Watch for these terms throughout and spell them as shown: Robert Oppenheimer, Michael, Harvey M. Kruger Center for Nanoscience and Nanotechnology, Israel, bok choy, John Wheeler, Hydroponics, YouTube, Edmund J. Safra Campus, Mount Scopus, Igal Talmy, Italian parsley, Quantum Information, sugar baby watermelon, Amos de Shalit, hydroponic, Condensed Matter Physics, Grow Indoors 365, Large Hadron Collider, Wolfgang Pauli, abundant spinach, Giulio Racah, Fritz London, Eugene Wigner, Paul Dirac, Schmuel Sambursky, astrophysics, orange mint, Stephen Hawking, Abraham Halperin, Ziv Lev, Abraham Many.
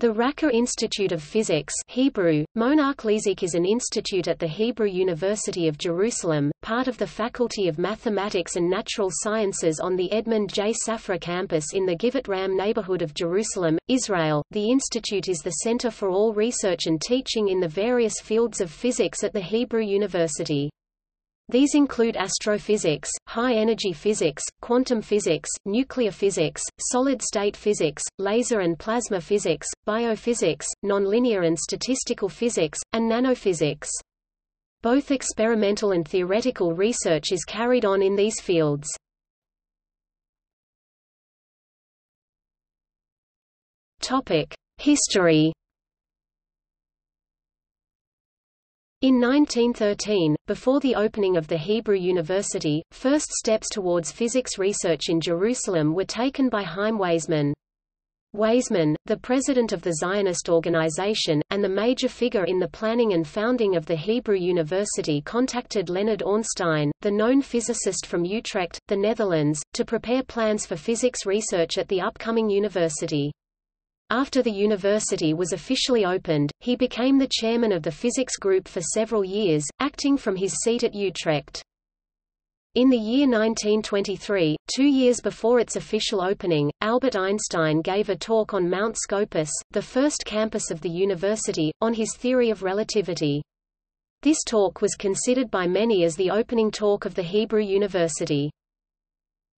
The Racah Institute of Physics Hebrew, Monarch Lizik is an institute at the Hebrew University of Jerusalem, part of the Faculty of Mathematics and Natural Sciences on the Edmund J. Safra Campus in the Givat Ram neighborhood of Jerusalem, Israel. The institute is the center for all research and teaching in the various fields of physics at the Hebrew University. These include astrophysics, high-energy physics, quantum physics, nuclear physics, solid-state physics, laser and plasma physics, biophysics, nonlinear and statistical physics, and nanophysics. Both experimental and theoretical research is carried on in these fields. History. In 1913, before the opening of the Hebrew University, first steps towards physics research in Jerusalem were taken by Haim Weizmann. Weizmann, the president of the Zionist organization, and the major figure in the planning and founding of the Hebrew University, contacted Leonard Ornstein, the known physicist from Utrecht, the Netherlands, to prepare plans for physics research at the upcoming university. After the university was officially opened, he became the chairman of the physics group for several years, acting from his seat at Utrecht. In the year 1923, 2 years before its official opening, Albert Einstein gave a talk on Mount Scopus, the first campus of the university, on his theory of relativity. This talk was considered by many as the opening talk of the Hebrew University.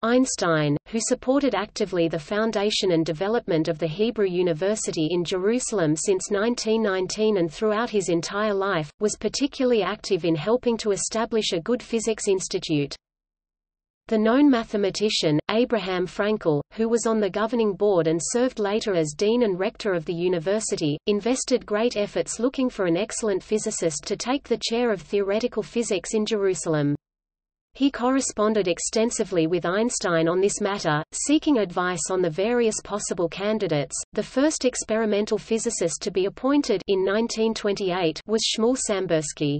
Einstein, who supported actively the foundation and development of the Hebrew University in Jerusalem since 1919 and throughout his entire life, was particularly active in helping to establish a good physics institute. The known mathematician, Abraham Frankel, who was on the governing board and served later as dean and rector of the university, invested great efforts looking for an excellent physicist to take the chair of theoretical physics in Jerusalem. He corresponded extensively with Einstein on this matter, seeking advice on the various possible candidates. The first experimental physicist to be appointed in 1928 was Schmuel Sambursky.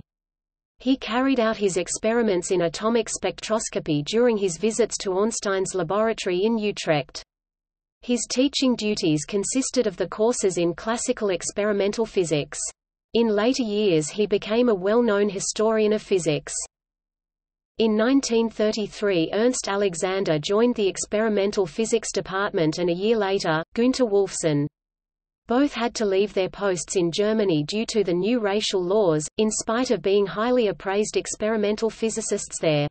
He carried out his experiments in atomic spectroscopy during his visits to Ornstein's laboratory in Utrecht. His teaching duties consisted of the courses in classical experimental physics. In later years, he became a well-known historian of physics. In 1933, Ernst Alexander joined the experimental physics department and a year later, Gunther Wolfson. Both had to leave their posts in Germany due to the new racial laws, in spite of being highly appraised experimental physicists there.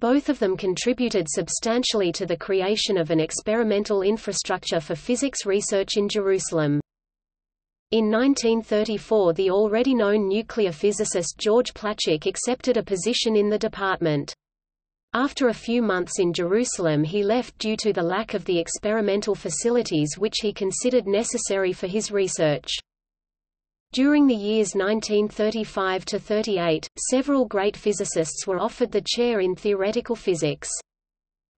Both of them contributed substantially to the creation of an experimental infrastructure for physics research in Jerusalem. In 1934, the already known nuclear physicist George Placzek accepted a position in the department. After a few months in Jerusalem, he left due to the lack of the experimental facilities which he considered necessary for his research. During the years 1935–38, several great physicists were offered the chair in theoretical physics.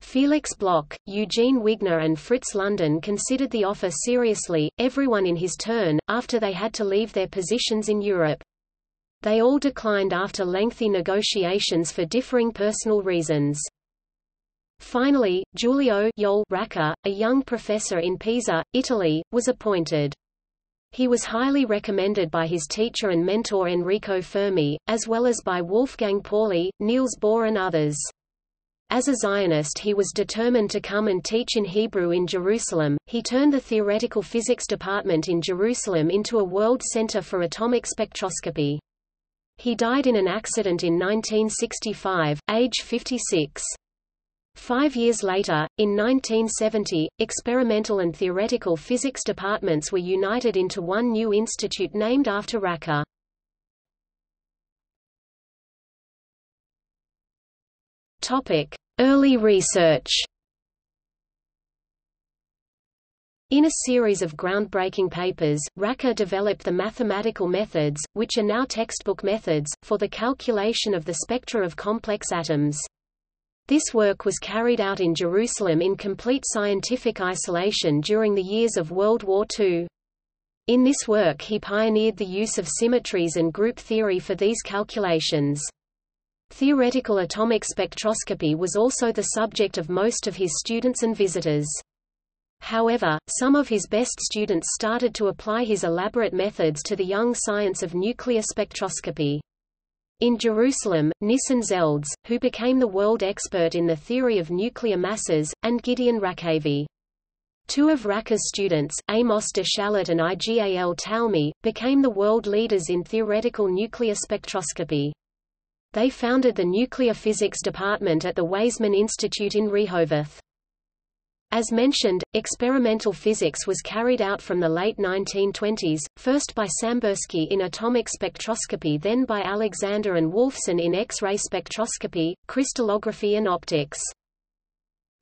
Felix Bloch, Eugene Wigner and Fritz London considered the offer seriously, everyone in his turn, after they had to leave their positions in Europe. They all declined after lengthy negotiations for differing personal reasons. Finally, Giulio Racah, a young professor in Pisa, Italy, was appointed. He was highly recommended by his teacher and mentor Enrico Fermi, as well as by Wolfgang Pauli, Niels Bohr and others. As a Zionist, he was determined to come and teach in Hebrew in Jerusalem. He turned the theoretical physics department in Jerusalem into a world center for atomic spectroscopy. He died in an accident in 1965, age 56. 5 years later, in 1970, experimental and theoretical physics departments were united into one new institute named after Racah. Early research. In a series of groundbreaking papers, Racah developed the mathematical methods, which are now textbook methods, for the calculation of the spectra of complex atoms. This work was carried out in Jerusalem in complete scientific isolation during the years of World War II. In this work he pioneered the use of symmetries and group theory for these calculations. Theoretical atomic spectroscopy was also the subject of most of his students and visitors. However, some of his best students started to apply his elaborate methods to the young science of nuclear spectroscopy. In Jerusalem, Nissen Zeldes, who became the world expert in the theory of nuclear masses, and Gideon Rakavi. Two of Racah's students, Amos de Shalit and Igal Talmy, became the world leaders in theoretical nuclear spectroscopy. They founded the nuclear physics department at the Weizmann Institute in Rehovot. As mentioned, experimental physics was carried out from the late 1920s, first by Sambursky in atomic spectroscopy, then by Alexander and Wolfson in X-ray spectroscopy, crystallography and optics.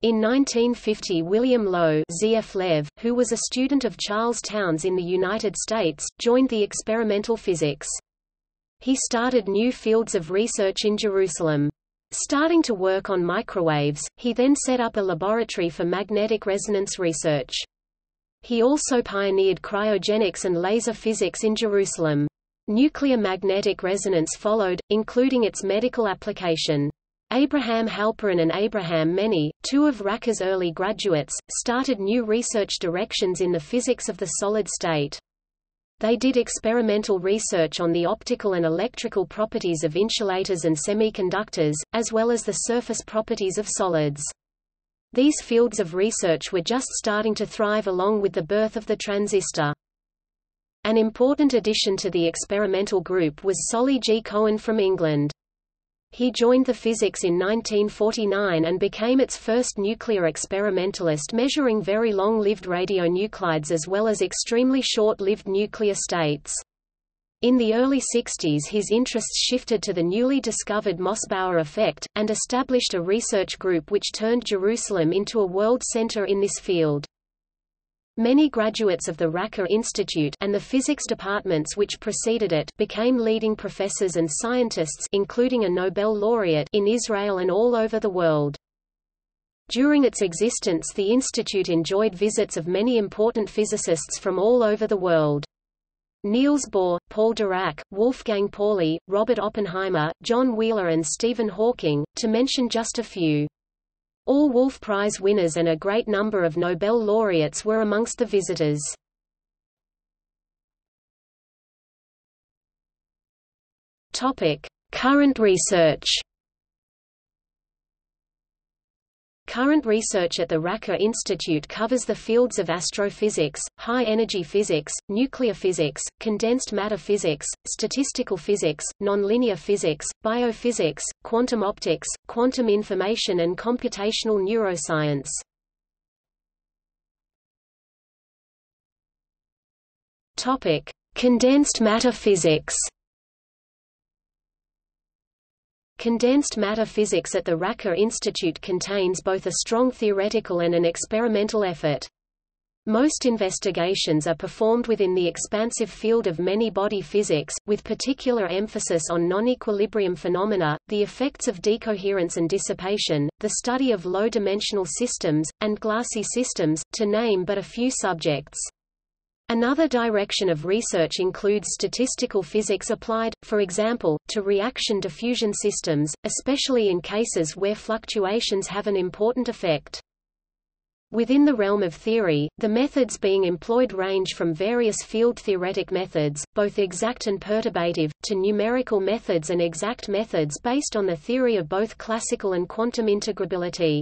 In 1950, William Lowe, Ziv Lev, who was a student of Charles Townes in the United States, joined the experimental physics. He started new fields of research in Jerusalem. Starting to work on microwaves, he then set up a laboratory for magnetic resonance research. He also pioneered cryogenics and laser physics in Jerusalem. Nuclear magnetic resonance followed, including its medical application. Abraham Halperin and Abraham Many, two of Racah's early graduates, started new research directions in the physics of the solid state. They did experimental research on the optical and electrical properties of insulators and semiconductors, as well as the surface properties of solids. These fields of research were just starting to thrive along with the birth of the transistor. An important addition to the experimental group was Solly G. Cohen from England. He joined the physics in 1949 and became its first nuclear experimentalist, measuring very long-lived radionuclides as well as extremely short-lived nuclear states. In the early 60s, his interests shifted to the newly discovered Mossbauer effect, and established a research group which turned Jerusalem into a world center in this field. Many graduates of the Racah Institute and the physics departments which preceded it became leading professors and scientists, including a Nobel laureate, in Israel and all over the world. During its existence, the institute enjoyed visits of many important physicists from all over the world. Niels Bohr, Paul Dirac, Wolfgang Pauli, Robert Oppenheimer, John Wheeler and Stephen Hawking, to mention just a few. All Wolf Prize winners and a great number of Nobel laureates were amongst the visitors. Current research. Current research at the Racah Institute covers the fields of astrophysics, high-energy physics, nuclear physics, condensed matter physics, statistical physics, nonlinear physics, biophysics, quantum optics, quantum information and computational neuroscience. Condensed matter physics. Condensed matter physics at the Racah Institute contains both a strong theoretical and an experimental effort. Most investigations are performed within the expansive field of many-body physics, with particular emphasis on non-equilibrium phenomena, the effects of decoherence and dissipation, the study of low-dimensional systems, and glassy systems, to name but a few subjects. Another direction of research includes statistical physics applied, for example, to reaction diffusion systems, especially in cases where fluctuations have an important effect. Within the realm of theory, the methods being employed range from various field-theoretic methods, both exact and perturbative, to numerical methods and exact methods based on the theory of both classical and quantum integrability.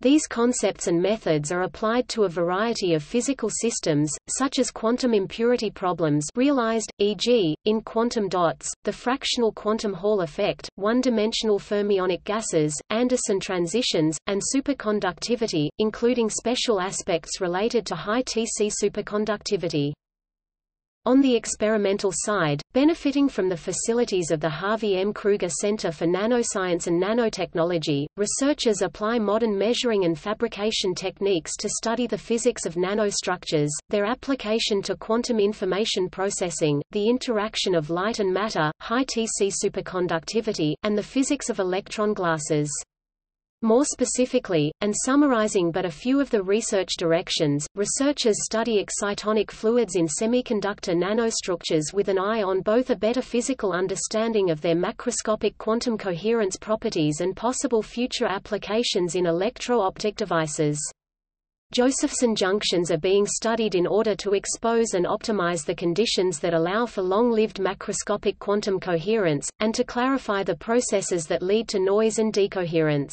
These concepts and methods are applied to a variety of physical systems, such as quantum impurity problems realized, e.g., in quantum dots, the fractional quantum Hall effect, one-dimensional fermionic gases, Anderson transitions, and superconductivity, including special aspects related to high TC superconductivity. On the experimental side, benefiting from the facilities of the Harvey M. Kruger Center for Nanoscience and Nanotechnology, researchers apply modern measuring and fabrication techniques to study the physics of nanostructures, their application to quantum information processing, the interaction of light and matter, high TC superconductivity, and the physics of electron glasses. More specifically, and summarizing but a few of the research directions, researchers study excitonic fluids in semiconductor nanostructures with an eye on both a better physical understanding of their macroscopic quantum coherence properties and possible future applications in electro-optic devices. Josephson junctions are being studied in order to expose and optimize the conditions that allow for long-lived macroscopic quantum coherence, and to clarify the processes that lead to noise and decoherence.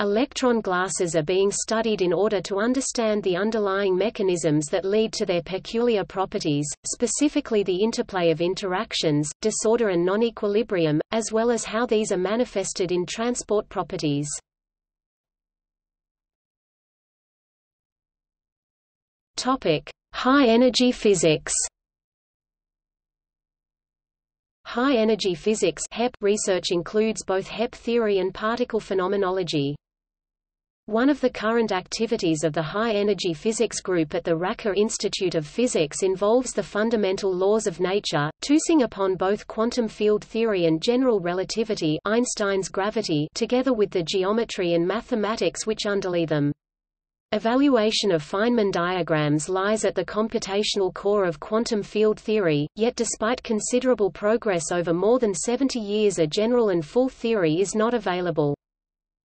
Electron glasses are being studied in order to understand the underlying mechanisms that lead to their peculiar properties, specifically the interplay of interactions, disorder and non-equilibrium, as well as how these are manifested in transport properties. High-energy physics. High-energy physics (HEP) research includes both HEP theory and particle phenomenology. One of the current activities of the high-energy physics group at the Racah Institute of Physics involves the fundamental laws of nature, touching upon both quantum field theory and general relativity (Einstein's gravity), together with the geometry and mathematics which underlie them. Evaluation of Feynman diagrams lies at the computational core of quantum field theory, yet despite considerable progress over more than 70 years, a general and full theory is not available.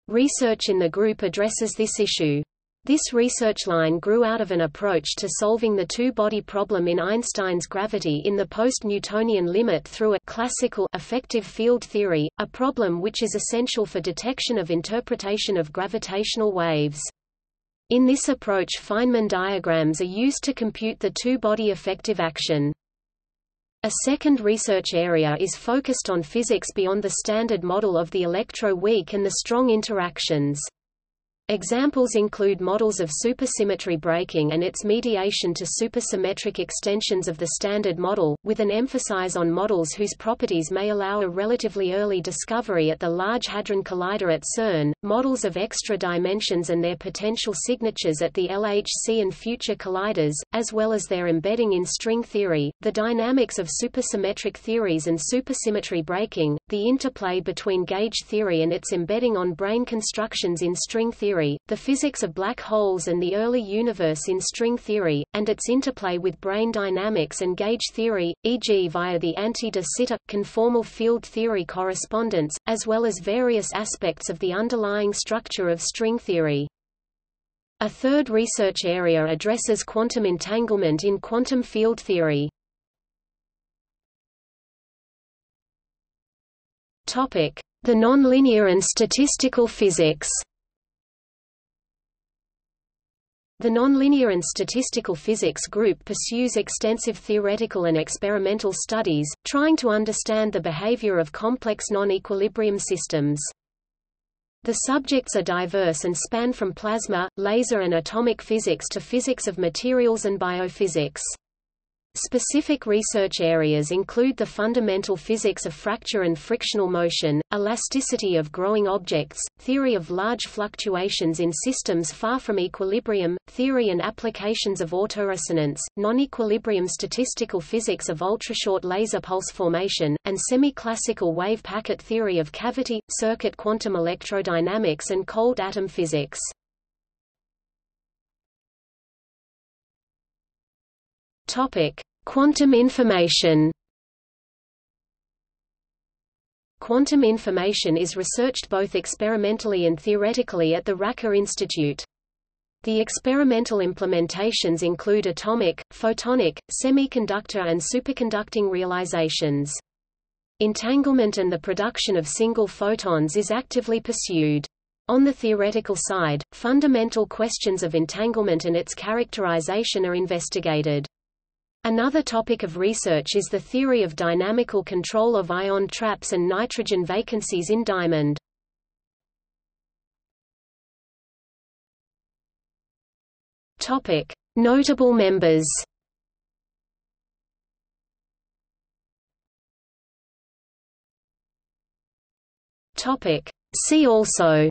Research in the group addresses this issue. This research line grew out of an approach to solving the two-body problem in Einstein's gravity in the post-Newtonian limit through a classical effective field theory, a problem which is essential for detection of interpretation of gravitational waves. In this approach, Feynman diagrams are used to compute the two-body effective action. A second research area is focused on physics beyond the standard model of the electroweak and the strong interactions. Examples include models of supersymmetry breaking and its mediation to supersymmetric extensions of the standard model, with an emphasis on models whose properties may allow a relatively early discovery at the Large Hadron Collider at CERN, models of extra dimensions and their potential signatures at the LHC and future colliders, as well as their embedding in string theory, the dynamics of supersymmetric theories and supersymmetry breaking, the interplay between gauge theory and its embedding on brain constructions in string theory, the physics of black holes and the early universe in string theory, and its interplay with brain dynamics and gauge theory, e.g. via the anti-de Sitter conformal field theory correspondence, as well as various aspects of the underlying structure of string theory. A third research area addresses quantum entanglement in quantum field theory. The nonlinear and statistical physics. The nonlinear and statistical physics group pursues extensive theoretical and experimental studies, trying to understand the behavior of complex non-equilibrium systems. The subjects are diverse and span from plasma, laser and atomic physics to physics of materials and biophysics. Specific research areas include the fundamental physics of fracture and frictional motion, elasticity of growing objects, theory of large fluctuations in systems far from equilibrium, theory and applications of autoresonance, non-equilibrium statistical physics of ultrashort laser pulse formation, and semi-classical wave packet theory of cavity, circuit quantum electrodynamics and cold atom physics. Quantum information. Quantum information is researched both experimentally and theoretically at the Racah Institute. The experimental implementations include atomic, photonic, semiconductor and superconducting realizations. Entanglement and the production of single photons is actively pursued. On the theoretical side, fundamental questions of entanglement and its characterization are investigated. Another topic of research is the theory of dynamical control of ion traps and nitrogen vacancies in diamond. Topic: Notable members. Topic: See also.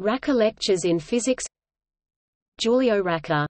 Racah lectures in physics. Giulio Racah.